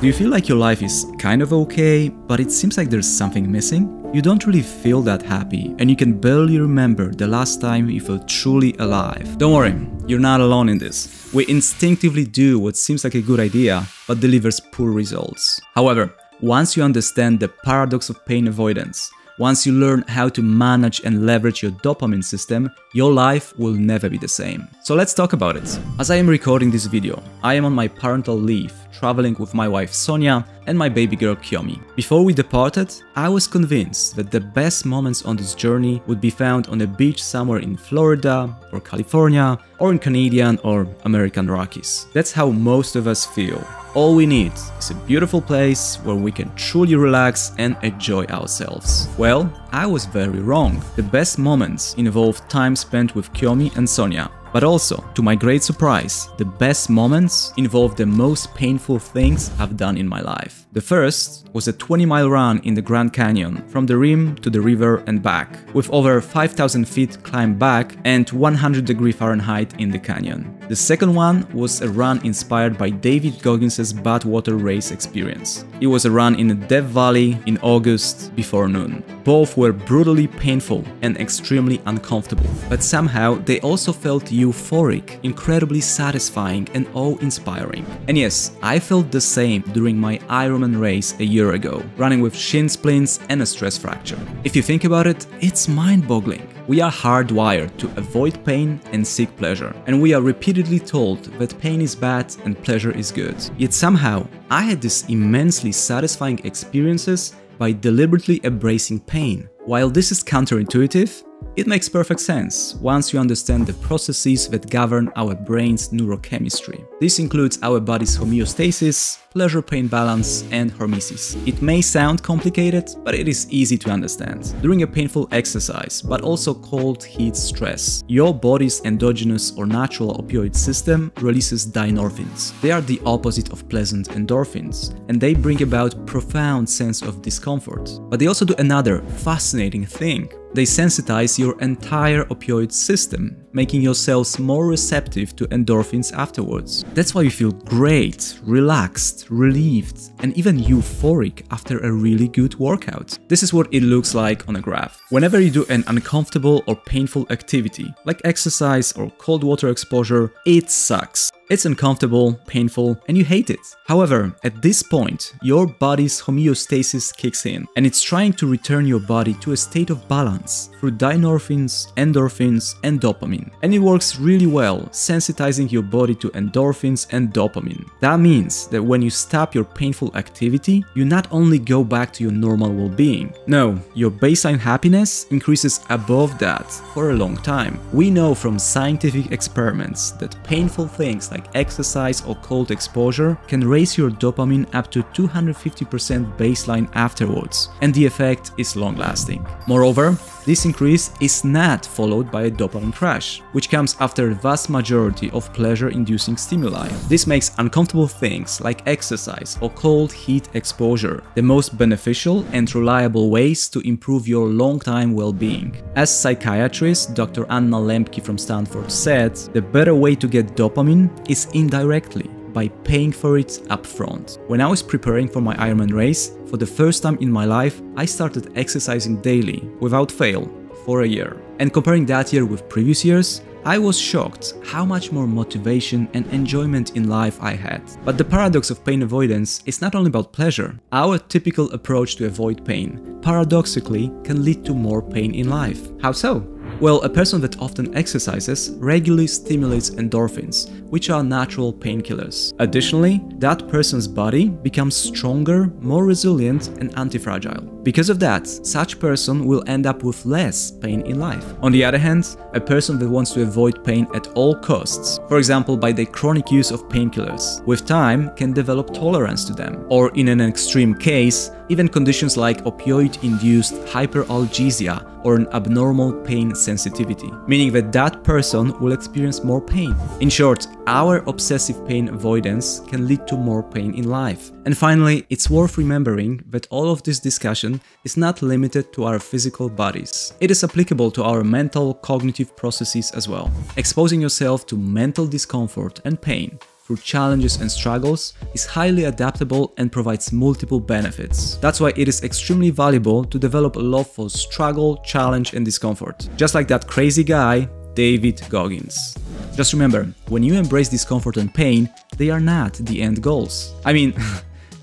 Do you feel like your life is kind of okay, but it seems like there's something missing? You don't really feel that happy, and you can barely remember the last time you felt truly alive. Don't worry, you're not alone in this. We instinctively do what seems like a good idea, but delivers poor results. However, once you understand the paradox of pain avoidance, once you learn how to manage and leverage your dopamine system, your life will never be the same. So let's talk about it. As I am recording this video, I am on my parental leave, traveling with my wife Sonia and my baby girl Kyomi. Before we departed, I was convinced that the best moments on this journey would be found on a beach somewhere in Florida or California or in Canadian or American Rockies. That's how most of us feel. All we need is a beautiful place where we can truly relax and enjoy ourselves. Well, I was very wrong. The best moments involved time spent with Kyomi and Sonia. But also, to my great surprise, the best moments involved the most painful things I've done in my life. The first was a 20-mile run in the Grand Canyon, from the rim to the river and back, with over 5,000 feet climb back and 100°F in the canyon. The second one was a run inspired by David Goggins' Badwater Race experience. It was a run in the Death Valley in August before noon. Both were brutally painful and extremely uncomfortable, but somehow they also felt euphoric, incredibly satisfying and awe-inspiring. And yes, I felt the same during my Ironman race a year ago, running with shin splints and a stress fracture. If you think about it, it's mind-boggling. We are hardwired to avoid pain and seek pleasure, and we are repeatedly told that pain is bad and pleasure is good. Yet somehow, I had these immensely satisfying experiences by deliberately embracing pain. While this is counterintuitive, it makes perfect sense once you understand the processes that govern our brain's neurochemistry. This includes our body's homeostasis, pleasure-pain balance, and hormesis. It may sound complicated, but it is easy to understand. During a painful exercise, but also cold, heat, stress, your body's endogenous or natural opioid system releases dynorphins. They are the opposite of pleasant endorphins, and they bring about a profound sense of discomfort. But they also do another fascinating thing. They sensitize your entire opioid system, making your cells more receptive to endorphins afterwards. That's why you feel great, relaxed, relieved, and even euphoric after a really good workout. This is what it looks like on a graph. Whenever you do an uncomfortable or painful activity, like exercise or cold water exposure, it sucks. It's uncomfortable, painful, and you hate it. However, at this point, your body's homeostasis kicks in, and it's trying to return your body to a state of balance through dynorphins, endorphins, and dopamine. And it works really well, sensitizing your body to endorphins and dopamine. That means that when you stop your painful activity, you not only go back to your normal well-being. No, your baseline happiness increases above that for a long time. We know from scientific experiments that painful things like exercise or cold exposure can raise your dopamine up to 250% baseline afterwards, and the effect is long-lasting. Moreover, this increase is not followed by a dopamine crash, which comes after a vast majority of pleasure-inducing stimuli. This makes uncomfortable things like exercise or cold heat exposure the most beneficial and reliable ways to improve your long-time well-being. As psychiatrist Dr. Anna Lembke from Stanford said, the better way to get dopamine is indirectly, by paying for it upfront. When I was preparing for my Ironman race, for the first time in my life, I started exercising daily, without fail, for a year. And comparing that year with previous years, I was shocked how much more motivation and enjoyment in life I had. But the paradox of pain avoidance is not only about pleasure. Our typical approach to avoid pain, paradoxically, can lead to more pain in life. How so? Well, a person that often exercises regularly stimulates endorphins, which are natural painkillers. Additionally, that person's body becomes stronger, more resilient, and anti-fragile. Because of that, such person will end up with less pain in life. On the other hand, a person that wants to avoid pain at all costs, for example by the chronic use of painkillers, with time can develop tolerance to them, or in an extreme case, even conditions like opioid-induced hyperalgesia or an abnormal pain sensitivity, meaning that that person will experience more pain. In short, our obsessive pain avoidance can lead to more pain in life. And finally, it's worth remembering that all of this discussion is not limited to our physical bodies. It is applicable to our mental, cognitive processes as well. Exposing yourself to mental discomfort and pain through challenges and struggles, is highly adaptable and provides multiple benefits. That's why it is extremely valuable to develop a love for struggle, challenge and discomfort. Just like that crazy guy, David Goggins. Just remember, when you embrace discomfort and pain, they are not the end goals. I mean,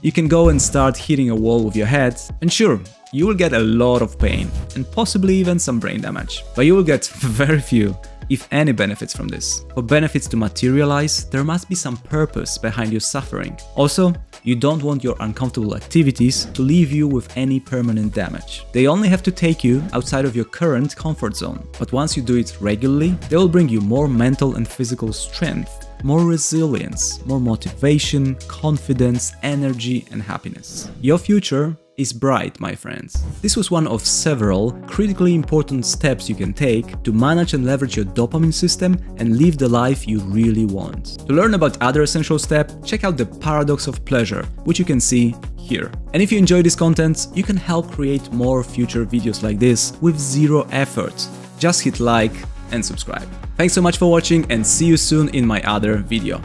you can go and start hitting a wall with your head, and sure, you will get a lot of pain, and possibly even some brain damage. But you will get very few, if any, benefits from this. For benefits to materialize, there must be some purpose behind your suffering. Also, you don't want your uncomfortable activities to leave you with any permanent damage. They only have to take you outside of your current comfort zone. But once you do it regularly, they will bring you more mental and physical strength, more resilience, more motivation, confidence, energy, and happiness. Your future is bright, my friends. This was one of several critically important steps you can take to manage and leverage your dopamine system and live the life you really want. To learn about other essential steps, check out the Paradox of Pleasure, which you can see here. And if you enjoy this content, you can help create more future videos like this with zero effort. Just hit like and subscribe. Thanks so much for watching, and see you soon in my other video.